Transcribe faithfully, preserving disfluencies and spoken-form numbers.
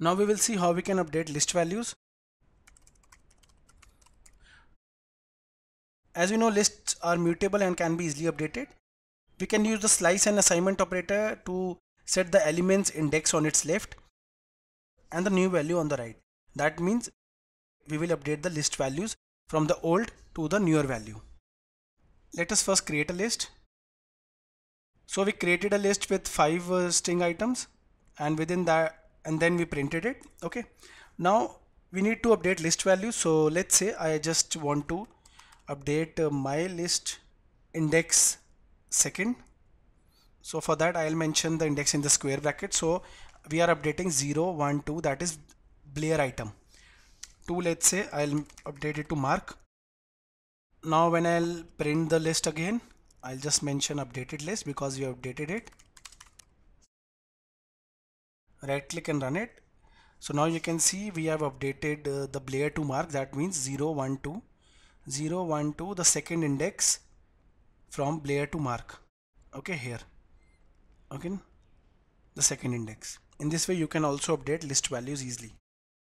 Now we will see how we can update list values. As we know, lists are mutable and can be easily updated. We can use the slice and assignment operator to set the element's index on its left and the new value on the right. That means we will update the list values from the old to the newer value. Let us first create a list. So we created a list with five uh, string items, and within that, and then we printed it. Okay. Now we need to update list values. So let's say I just want to update uh, my list index second. So for that I'll mention the index in the square bracket. So we are updating zero, one, two, that is Blair item. two, let's say I'll update it to Mark. Now when I'll print the list again, I'll just mention updated list because we updated it. Right click and run it. So now you can see we have updated uh, the Blair to Mark. That means zero, one, two, zero, one, two, the second index from Blair to Mark. Okay, here. Okay, the second index. In this way you can also update list values easily.